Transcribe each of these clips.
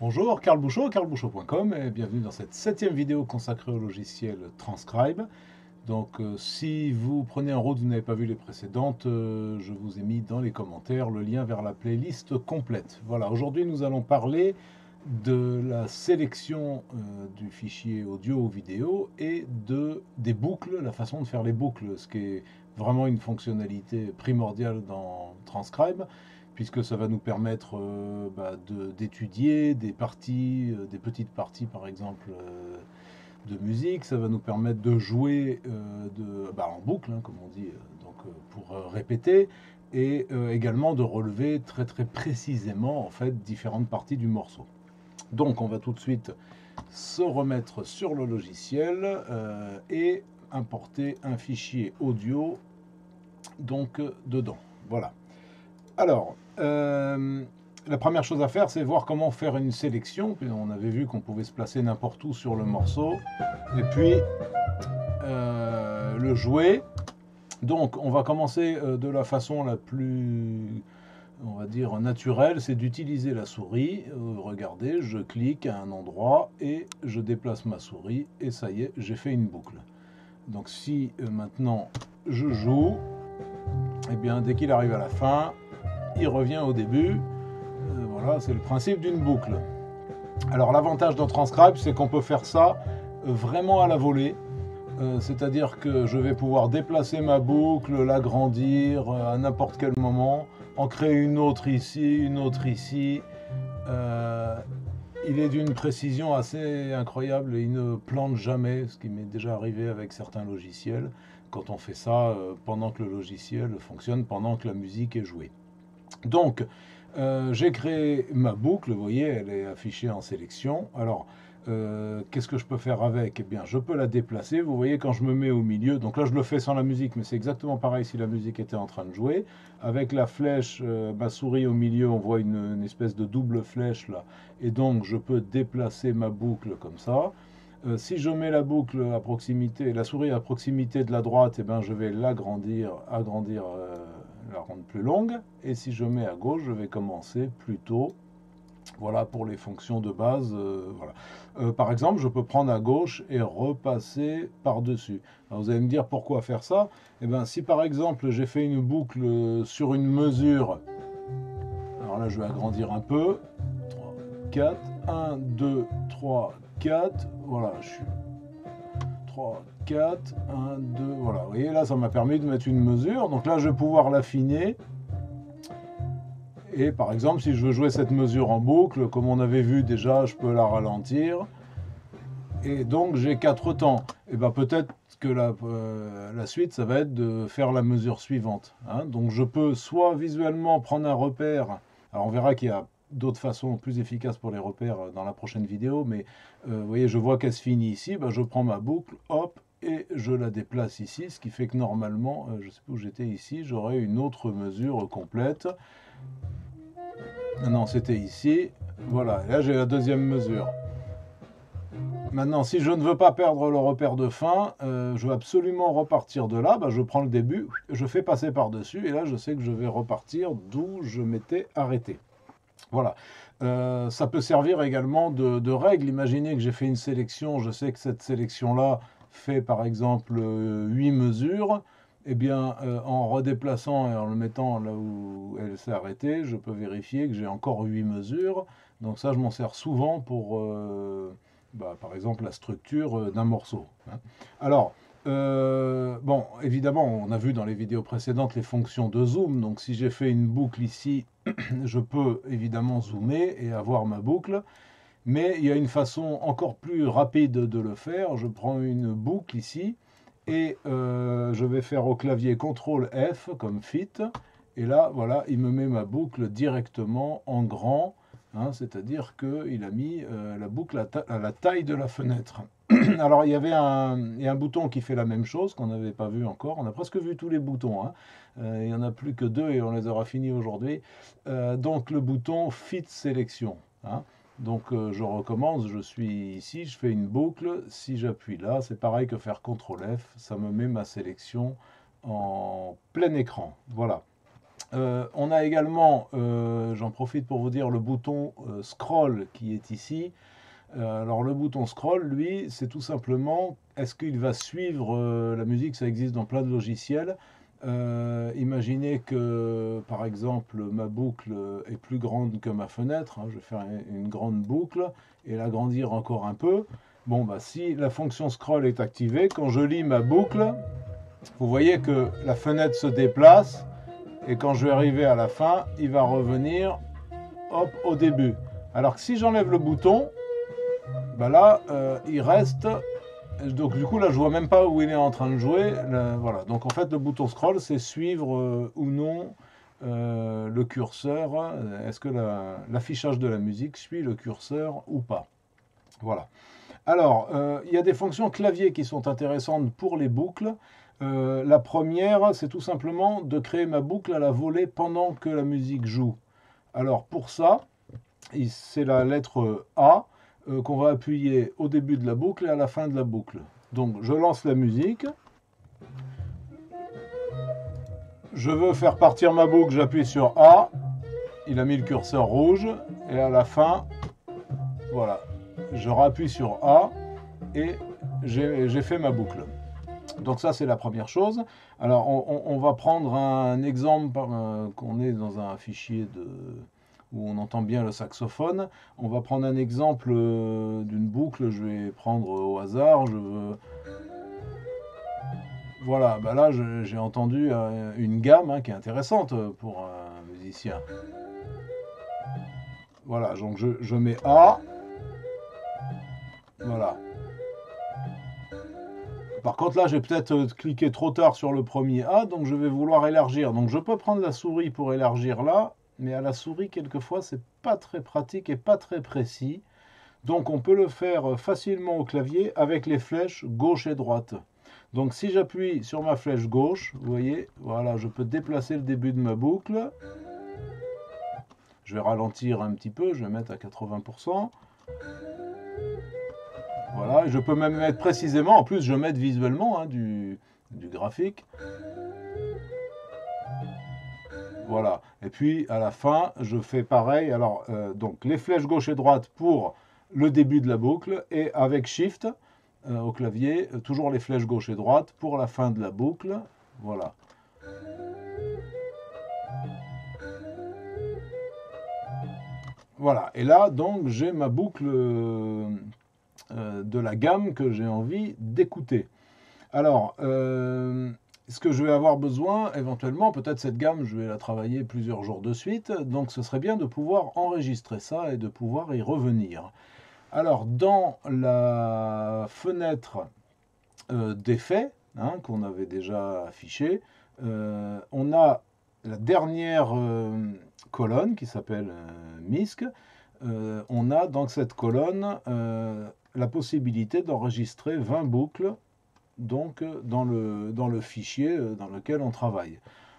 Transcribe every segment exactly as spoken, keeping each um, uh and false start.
Bonjour, Carl Bouchaux, carl bouchaux point com et bienvenue dans cette septième vidéo consacrée au logiciel Transcribe. Donc euh, si vous prenez un road, vous n'avez pas vu les précédentes, euh, je vous ai mis dans les commentaires le lien vers la playlist complète. Voilà, aujourd'hui nous allons parler de la sélection euh, du fichier audio ou vidéo et de, des boucles, la façon de faire les boucles, ce qui est vraiment une fonctionnalité primordiale dans Transcribe, puisque ça va nous permettre euh, bah, d'étudier de, des parties, euh, des petites parties par exemple euh, de musique, ça va nous permettre de jouer euh, de, bah, en boucle, hein, comme on dit, euh, donc, euh, pour euh, répéter, et euh, également de relever très très précisément en fait différentes parties du morceau. Donc on va tout de suite se remettre sur le logiciel euh, et importer un fichier audio donc euh, dedans. Voilà. Alors, euh, la première chose à faire, c'est voir comment faire une sélection. Puis on avait vu qu'on pouvait se placer n'importe où sur le morceau et puis euh, le jouer. Donc, on va commencer de la façon la plus, on va dire, naturelle, c'est d'utiliser la souris. Regardez, je clique à un endroit et je déplace ma souris et ça y est, j'ai fait une boucle. Donc, si euh, maintenant je joue, eh bien, dès qu'il arrive à la fin, il revient au début. Euh, voilà, c'est le principe d'une boucle. Alors l'avantage dans Transcribe, c'est qu'on peut faire ça vraiment à la volée, euh, c'est-à-dire que je vais pouvoir déplacer ma boucle, l'agrandir à n'importe quel moment, en créer une autre ici, une autre ici. Euh, il est d'une précision assez incroyable et il ne plante jamais, ce qui m'est déjà arrivé avec certains logiciels, quand on fait ça euh, pendant que le logiciel fonctionne, pendant que la musique est jouée. Donc, euh, j'ai créé ma boucle, vous voyez, elle est affichée en sélection. Alors, euh, qu'est-ce que je peux faire avec? Eh bien, je peux la déplacer, vous voyez, quand je me mets au milieu. Donc là, je le fais sans la musique, mais c'est exactement pareil si la musique était en train de jouer. Avec la flèche, euh, ma souris au milieu, on voit une, une espèce de double flèche, là. Et donc, je peux déplacer ma boucle comme ça. Euh, si je mets la boucle à proximité, la souris à proximité de la droite, eh bien, je vais l'agrandir, agrandir... agrandir euh, la rendre plus longue, et si je mets à gauche, je vais commencer plus tôt. Voilà pour les fonctions de base. Euh, voilà. Euh, par exemple, je peux prendre à gauche et repasser par-dessus. Vous allez me dire pourquoi faire ça? Eh bien, si par exemple j'ai fait une boucle sur une mesure, alors là je vais agrandir un peu, trois, quatre, un, deux, trois, quatre, voilà, je suis trois, quatre, un, deux, voilà. Vous voyez, là, ça m'a permis de mettre une mesure. Donc là, je vais pouvoir l'affiner. Et par exemple, si je veux jouer cette mesure en boucle, comme on avait vu déjà, je peux la ralentir. Et donc, j'ai quatre temps. Et bien, peut-être que la, euh, la suite, ça va être de faire la mesure suivante. Hein. Donc, je peux soit visuellement prendre un repère. Alors, on verra qu'il y a d'autres façons plus efficaces pour les repères dans la prochaine vidéo, mais euh, vous voyez, je vois qu'elle se finit ici, ben je prends ma boucle, hop, et je la déplace ici, ce qui fait que normalement, euh, je ne sais pas où j'étais ici, j'aurais une autre mesure complète. Non, c'était ici, voilà, et là j'ai la deuxième mesure. Maintenant, si je ne veux pas perdre le repère de fin, euh, je veux absolument repartir de là, ben je prends le début, je fais passer par-dessus, et là je sais que je vais repartir d'où je m'étais arrêté. Voilà, euh, ça peut servir également de, de règle. Imaginez que j'ai fait une sélection, je sais que cette sélection-là fait par exemple euh, huit mesures. Eh bien, euh, en redéplaçant et en le mettant là où elle s'est arrêtée, je peux vérifier que j'ai encore huit mesures. Donc ça, je m'en sers souvent pour, euh, bah, par exemple, la structure d'un morceau. Hein. Alors... Euh, bon, évidemment, on a vu dans les vidéos précédentes les fonctions de zoom. Donc, si j'ai fait une boucle ici, je peux évidemment zoomer et avoir ma boucle. Mais il y a une façon encore plus rapide de le faire. Je prends une boucle ici et euh, je vais faire au clavier contrôle F comme fit. Et là, voilà, il me met ma boucle directement en grand. Hein, c'est-à-dire qu'il a mis euh, la boucle à, ta à la taille de la fenêtre. Alors, il y avait un, il y a un bouton qui fait la même chose, qu'on n'avait pas vu encore. On a presque vu tous les boutons. Hein. Euh, il n'y en a plus que deux et on les aura finis aujourd'hui. Euh, donc, le bouton « Fit Sélection ». Hein. Donc, euh, je recommence. Je suis ici, je fais une boucle. Si j'appuie là, c'est pareil que faire « contrôle F ». Ça me met ma sélection en plein écran. Voilà. Euh, on a également, euh, j'en profite pour vous dire, le bouton euh, scroll qui est ici. Euh, alors le bouton scroll, lui, c'est tout simplement, est-ce qu'il va suivre euh, la musique? Ça existe dans plein de logiciels. Euh, imaginez que, par exemple, ma boucle est plus grande que ma fenêtre. Hein, je vais faire une grande boucle et l'agrandir encore un peu. Bon, bah, si la fonction scroll est activée, quand je lis ma boucle, vous voyez que la fenêtre se déplace. Et quand je vais arriver à la fin, il va revenir hop, au début. Alors que si j'enlève le bouton, bah là, euh, il reste... Donc du coup, là, je ne vois même pas où il est en train de jouer. Là, voilà. Donc en fait, le bouton scroll, c'est suivre euh, ou non euh, le curseur. Est-ce que l'affichage de la musique suit le curseur ou pas? Voilà. Alors, euh, il y a des fonctions clavier qui sont intéressantes pour les boucles. Euh, la première, c'est tout simplement de créer ma boucle à la volée pendant que la musique joue. Alors pour ça, c'est la lettre A euh, qu'on va appuyer au début de la boucle et à la fin de la boucle. Donc je lance la musique. Je veux faire partir ma boucle, j'appuie sur A. Il a mis le curseur rouge. Et à la fin, voilà, je rappuie sur A et j'ai fait ma boucle. Donc ça, c'est la première chose. Alors, on, on, on va prendre un exemple, euh, qu'on est dans un fichier de, où on entend bien le saxophone. On va prendre un exemple euh, d'une boucle, je vais prendre euh, au hasard. Je veux... Voilà, bah là, j'ai entendu euh, une gamme hein, qui est intéressante pour un musicien. Voilà, donc je, je mets A. Voilà. Par contre, là, j'ai peut-être cliqué trop tard sur le premier A, donc je vais vouloir élargir. Donc, je peux prendre la souris pour élargir là, mais à la souris, quelquefois, c'est pas très pratique et pas très précis. Donc, on peut le faire facilement au clavier avec les flèches gauche et droite. Donc, si j'appuie sur ma flèche gauche, vous voyez, voilà, je peux déplacer le début de ma boucle. Je vais ralentir un petit peu, je vais mettre à quatre-vingts pour cent. Voilà, je peux même mettre précisément, en plus je mets visuellement hein, du, du graphique. Voilà, et puis à la fin, je fais pareil. Alors, euh, donc les flèches gauche et droite pour le début de la boucle, et avec Shift euh, au clavier, toujours les flèches gauche et droite pour la fin de la boucle. Voilà. Voilà, et là, donc, j'ai ma boucle... Euh, de la gamme que j'ai envie d'écouter. Alors, euh, ce que je vais avoir besoin, éventuellement, peut-être cette gamme, je vais la travailler plusieurs jours de suite, donc ce serait bien de pouvoir enregistrer ça et de pouvoir y revenir. Alors, dans la fenêtre euh, d'effets, hein, qu'on avait déjà affichée, euh, on a la dernière euh, colonne qui s'appelle euh, MISC. Euh, on a dans cette colonne... Euh, la possibilité d'enregistrer vingt boucles donc dans le, dans le fichier dans lequel on travaille.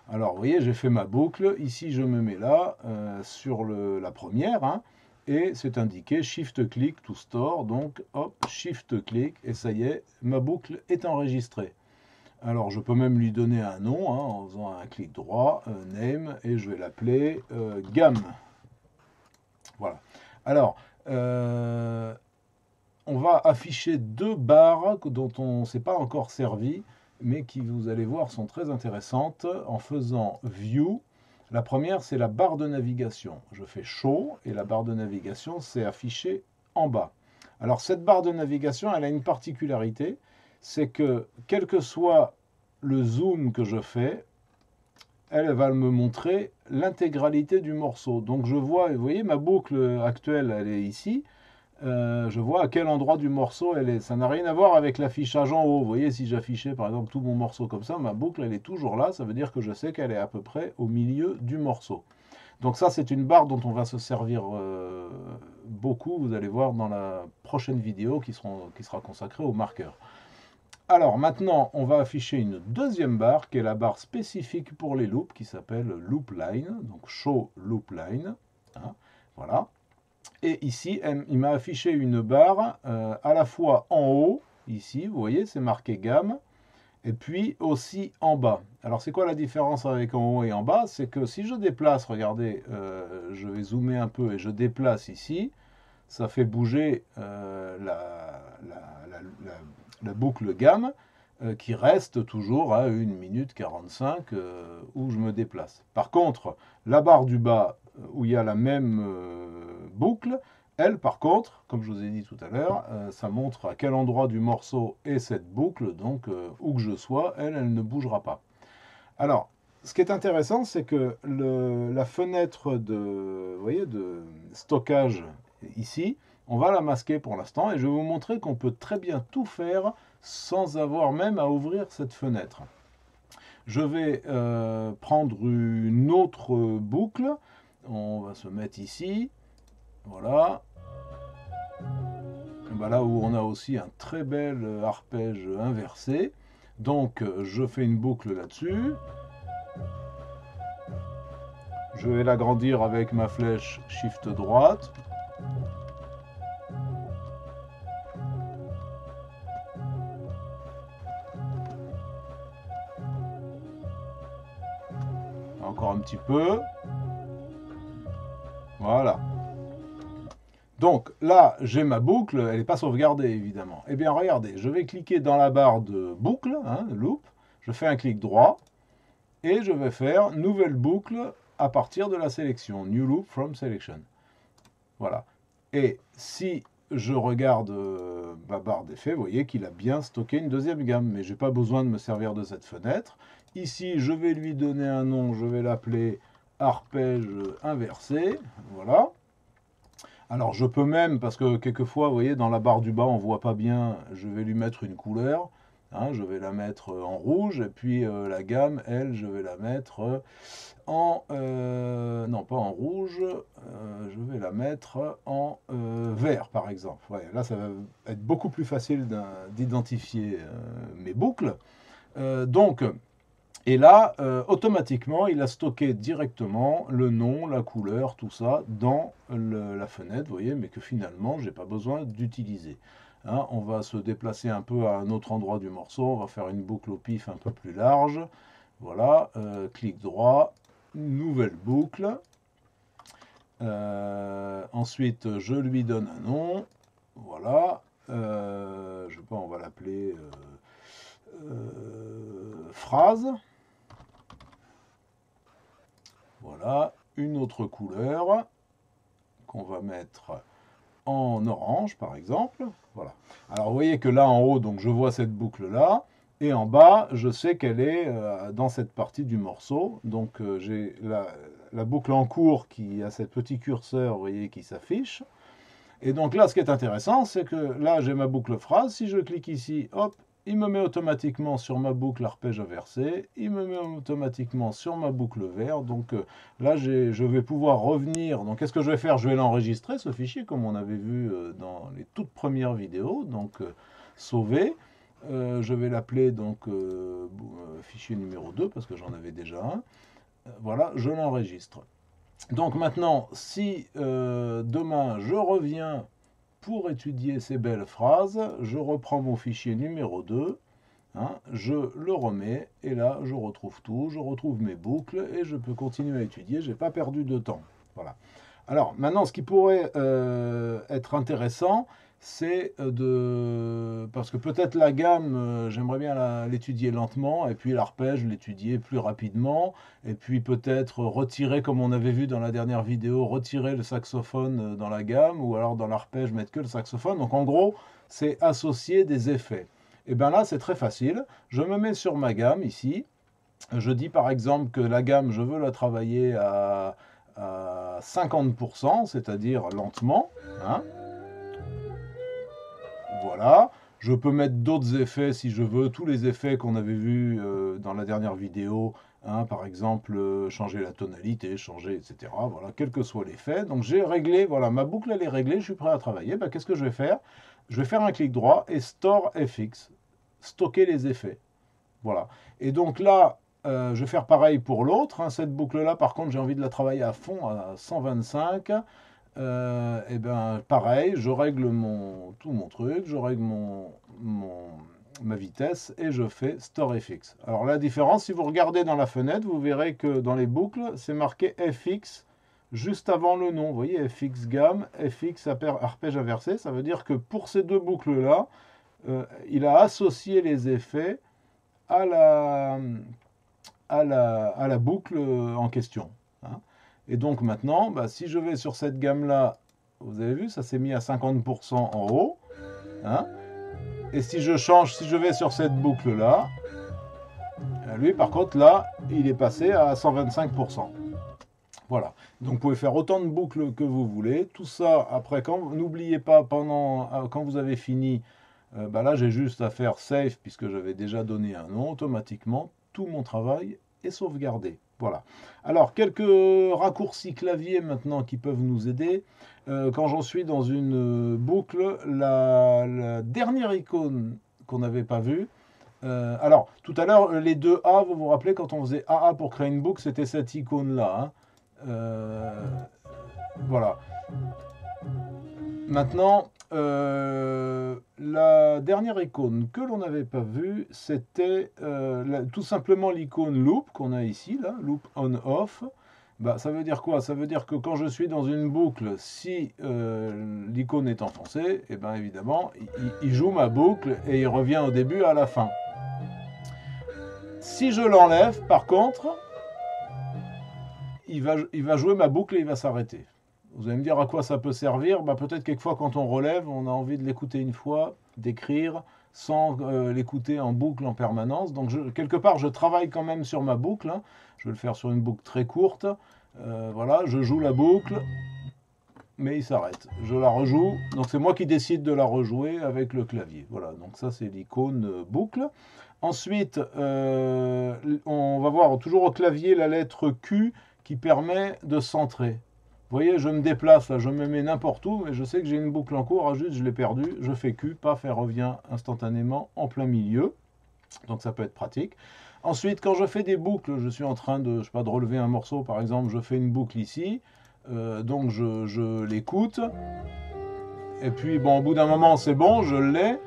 Alors vous voyez, j'ai fait ma boucle, ici je me mets là euh, sur le, la première hein, et c'est indiqué Shift-Click to Store, donc hop, Shift-Click et ça y est, ma boucle est enregistrée. Alors je peux même lui donner un nom hein, en faisant un clic droit, euh, Name, et je vais l'appeler euh, Gamme. Voilà. Alors... Euh, on va afficher deux barres dont on ne s'est pas encore servi, mais qui, vous allez voir, sont très intéressantes en faisant View. La première, c'est la barre de navigation. Je fais Show et la barre de navigation, c'est affichée en bas. Alors, cette barre de navigation, elle a une particularité, c'est que, quel que soit le zoom que je fais, elle va me montrer l'intégralité du morceau. Donc, je vois, vous voyez, ma boucle actuelle, elle est ici. Euh, je vois à quel endroit du morceau elle est. Ça n'a rien à voir avec l'affichage en haut. Vous voyez, si j'affichais par exemple tout mon morceau comme ça, ma boucle elle est toujours là. Ça veut dire que je sais qu'elle est à peu près au milieu du morceau. Donc ça, c'est une barre dont on va se servir euh, beaucoup. Vous allez voir dans la prochaine vidéo qui, seront, qui sera consacrée aux marqueurs. Alors maintenant, on va afficher une deuxième barre qui est la barre spécifique pour les loops qui s'appelle Loop Line. Donc Show Loop Line. Hein, voilà. Et ici, il m'a affiché une barre euh, à la fois en haut, ici, vous voyez, c'est marqué gamme, et puis aussi en bas. Alors c'est quoi la différence avec en haut et en bas? C'est que si je déplace, regardez, euh, je vais zoomer un peu et je déplace ici, ça fait bouger euh, la, la, la, la, la boucle gamme euh, qui reste toujours à une minute quarante-cinq euh, où je me déplace. Par contre, la barre du bas où il y a la même euh, boucle, elle, par contre, comme je vous ai dit tout à l'heure, euh, ça montre à quel endroit du morceau est cette boucle, donc euh, où que je sois, elle, elle ne bougera pas. Alors, ce qui est intéressant, c'est que le, la fenêtre de, vous voyez, de stockage, ici, on va la masquer pour l'instant, et je vais vous montrer qu'on peut très bien tout faire sans avoir même à ouvrir cette fenêtre. Je vais euh, prendre une autre boucle, on va se mettre ici, voilà. Ben là où on a aussi un très bel arpège inversé. Donc je fais une boucle là-dessus. Je vais l'agrandir avec ma flèche Shift droite. Encore un petit peu. Voilà. Donc là, j'ai ma boucle, elle n'est pas sauvegardée évidemment. Eh bien regardez, je vais cliquer dans la barre de boucle, hein, loop, je fais un clic droit, et je vais faire nouvelle boucle à partir de la sélection, new loop from selection. Voilà. Et si je regarde euh, ma barre d'effet, vous voyez qu'il a bien stocké une deuxième gamme, mais je n'ai pas besoin de me servir de cette fenêtre. Ici, je vais lui donner un nom, je vais l'appeler arpège inversé, voilà. Alors je peux même, parce que quelquefois, vous voyez, dans la barre du bas, on ne voit pas bien, je vais lui mettre une couleur, hein, je vais la mettre en rouge, et puis euh, la gamme, elle, je vais la mettre en, euh, non pas en rouge, euh, je vais la mettre en euh, vert, par exemple. Ouais, là, ça va être beaucoup plus facile d'identifier euh, mes boucles. Euh, donc, et là, euh, automatiquement, il a stocké directement le nom, la couleur, tout ça, dans Le, la fenêtre, vous voyez, mais que finalement j'ai pas besoin d'utiliser. Hein, on va se déplacer un peu à un autre endroit du morceau, on va faire une boucle au pif un peu plus large, voilà, euh, clic droit, nouvelle boucle, euh, ensuite je lui donne un nom, voilà, euh, je sais pas, on va l'appeler euh, euh, phrase, voilà, une autre couleur, qu'on va mettre en orange par exemple, voilà. Alors vous voyez que là en haut, donc je vois cette boucle là, et en bas je sais qu'elle est euh, dans cette partie du morceau, donc euh, j'ai la, la boucle en cours qui a ce petit curseur, vous voyez, qui s'affiche. Et donc là, ce qui est intéressant, c'est que là j'ai ma boucle phrase, si je clique ici, hop, il me met automatiquement sur ma boucle arpège inversé, il me met automatiquement sur ma boucle vert. Donc euh, là, je vais pouvoir revenir. Donc qu'est-ce que je vais faire? Je vais l'enregistrer, ce fichier, comme on avait vu euh, dans les toutes premières vidéos. Donc euh, sauver. Euh, je vais l'appeler donc euh, fichier numéro deux, parce que j'en avais déjà un. Euh, voilà, je l'enregistre. Donc maintenant, si euh, demain je reviens pour étudier ces belles phrases, je reprends mon fichier numéro deux, hein, je le remets, et là je retrouve tout, je retrouve mes boucles, et je peux continuer à étudier, j'ai pas perdu de temps. Voilà. Alors maintenant, ce qui pourrait euh, être intéressant, c'est de... Parce que peut-être la gamme, euh, j'aimerais bien l'étudier lentement, et puis l'arpège, l'étudier plus rapidement, et puis peut-être retirer, comme on avait vu dans la dernière vidéo, retirer le saxophone dans la gamme, ou alors dans l'arpège, mettre que le saxophone. Donc en gros, c'est associer des effets. Et bien là, c'est très facile. Je me mets sur ma gamme, ici. Je dis par exemple que la gamme, je veux la travailler à, à cinquante pour cent, c'est-à-dire lentement, hein. Voilà, je peux mettre d'autres effets si je veux, tous les effets qu'on avait vus euh, dans la dernière vidéo, hein, par exemple, euh, changer la tonalité, changer, et cetera. Voilà, quel que soit l'effet. Donc j'ai réglé, voilà, ma boucle elle est réglée, je suis prêt à travailler. Ben, qu'est-ce que je vais faire? Je vais faire un clic droit et Store F X, stocker les effets. Voilà, et donc là, euh, je vais faire pareil pour l'autre, hein, cette boucle-là, par contre, j'ai envie de la travailler à fond, à cent vingt-cinq. Euh, et ben pareil, je règle mon tout mon truc, je règle mon, mon ma vitesse et je fais store F X. Alors la différence, si vous regardez dans la fenêtre, vous verrez que dans les boucles, c'est marqué F X juste avant le nom. Vous voyez, F X gamme, F X arpège inversé. Ça veut dire que pour ces deux boucles-là, euh, il a associé les effets à la, à la, à la boucle en question. Hein. Et donc maintenant, bah, si je vais sur cette gamme-là, vous avez vu, ça s'est mis à cinquante pour cent en haut. Hein. Et si je change, si je vais sur cette boucle-là, lui, par contre, là, il est passé à cent vingt-cinq pour cent. Voilà. Donc, vous pouvez faire autant de boucles que vous voulez. Tout ça, après, n'oubliez pas, pendant, quand vous avez fini, euh, bah là, j'ai juste à faire save, puisque j'avais déjà donné un nom. Automatiquement, tout mon travail est sauvegardé. Voilà. Alors, quelques raccourcis clavier maintenant qui peuvent nous aider. Euh, quand j'en suis dans une boucle, la, la dernière icône qu'on n'avait pas vue. Euh, alors, tout à l'heure, les deux A, vous vous rappelez, quand on faisait A A pour créer une boucle, c'était cette icône-là. Hein. Euh, voilà. Maintenant, euh, la dernière icône que l'on n'avait pas vue, c'était euh, tout simplement l'icône loop qu'on a ici, là, loop on-off. Bah, ça veut dire quoi? Ça veut dire que quand je suis dans une boucle, si euh, l'icône est enfoncée, eh ben, évidemment, il, il joue ma boucle et il revient au début à la fin. Si je l'enlève, par contre, il va, il va jouer ma boucle et il va s'arrêter. Vous allez me dire à quoi ça peut servir. Bah, peut-être quelquefois quand on relève, on a envie de l'écouter une fois, d'écrire, sans euh, l'écouter en boucle en permanence. Donc je, quelque part, je travaille quand même sur ma boucle. Hein. Je vais le faire sur une boucle très courte. Euh, voilà, je joue la boucle, mais il s'arrête. Je la rejoue. Donc c'est moi qui décide de la rejouer avec le clavier. Voilà, donc ça c'est l'icône boucle. Ensuite, euh, on va voir toujours au clavier la lettre Q qui permet de centrer. Vous voyez, je me déplace, là, je me mets n'importe où, mais je sais que j'ai une boucle en cours, ah, juste je l'ai perdue, je fais Q, paf, elle revient instantanément en plein milieu. Donc ça peut être pratique. Ensuite, quand je fais des boucles, je suis en train de, je sais pas, de relever un morceau, par exemple, je fais une boucle ici, euh, donc je, je l'écoute. Et puis, bon, au bout d'un moment, c'est bon, je l'ai.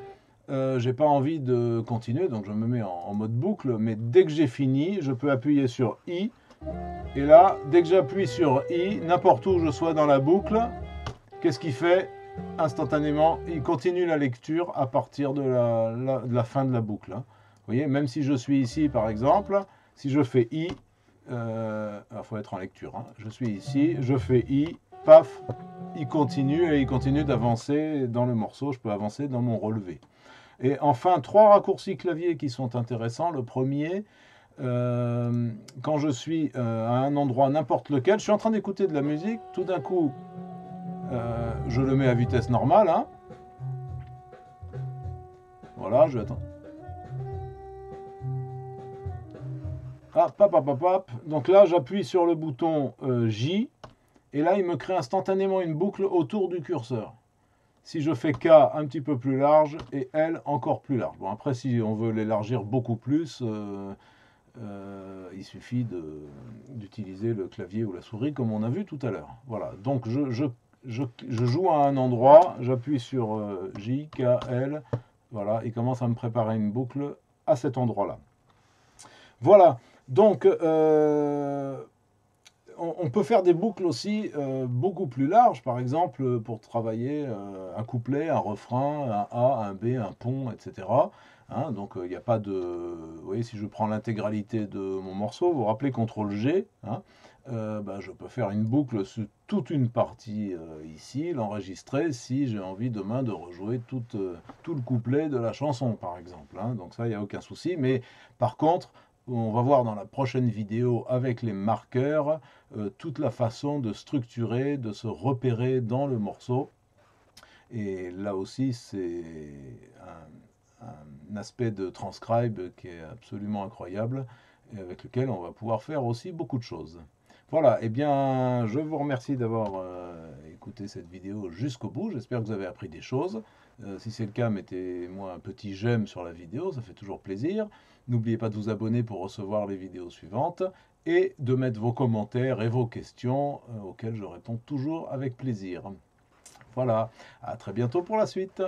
Euh, j'ai pas envie de continuer, donc je me mets en, en mode boucle, mais dès que j'ai fini, je peux appuyer sur I. Et là, dès que j'appuie sur I, n'importe où je sois dans la boucle, qu'est-ce qu'il fait? Instantanément, il continue la lecture à partir de la, la, de la fin de la boucle. Vous voyez, même si je suis ici, par exemple, si je fais I, euh, il faut être en lecture, hein. Je suis ici, je fais I, paf, il continue et il continue d'avancer dans le morceau, je peux avancer dans mon relevé. Et enfin, trois raccourcis clavier qui sont intéressants. Le premier... Euh, quand je suis euh, à un endroit n'importe lequel, je suis en train d'écouter de la musique, tout d'un coup euh, je le mets à vitesse normale, hein. Voilà, je vais attendre, ah, pap, pap, pap, pap. Donc là j'appuie sur le bouton euh, J et là il me crée instantanément une boucle autour du curseur. Si je fais K un petit peu plus large et L encore plus large, bon après si on veut l'élargir beaucoup plus, euh, Euh, il suffit d'utiliser le clavier ou la souris comme on a vu tout à l'heure. Voilà, donc je, je, je, je joue à un endroit, j'appuie sur euh, J, K, L, voilà, il commence à me préparer une boucle à cet endroit-là. Voilà, donc euh, on, on peut faire des boucles aussi euh, beaucoup plus larges, par exemple pour travailler euh, un couplet, un refrain, un A, un B, un pont, et cetera. Hein, donc il euh, n'y a pas de... Vous voyez, si je prends l'intégralité de mon morceau, vous vous rappelez contrôle G, hein, euh, bah, je peux faire une boucle sur toute une partie euh, ici, l'enregistrer si j'ai envie demain de rejouer tout, euh, tout le couplet de la chanson, par exemple. Hein, donc ça, il n'y a aucun souci. Mais par contre, on va voir dans la prochaine vidéo avec les marqueurs euh, toute la façon de structurer, de se repérer dans le morceau. Et là aussi, c'est... un un aspect de Transcribe qui est absolument incroyable et avec lequel on va pouvoir faire aussi beaucoup de choses. Voilà, et eh bien je vous remercie d'avoir euh, écouté cette vidéo jusqu'au bout, j'espère que vous avez appris des choses. Euh, si c'est le cas, mettez-moi un petit j'aime sur la vidéo, ça fait toujours plaisir. N'oubliez pas de vous abonner pour recevoir les vidéos suivantes et de mettre vos commentaires et vos questions euh, auxquelles je réponds toujours avec plaisir. Voilà, à très bientôt pour la suite.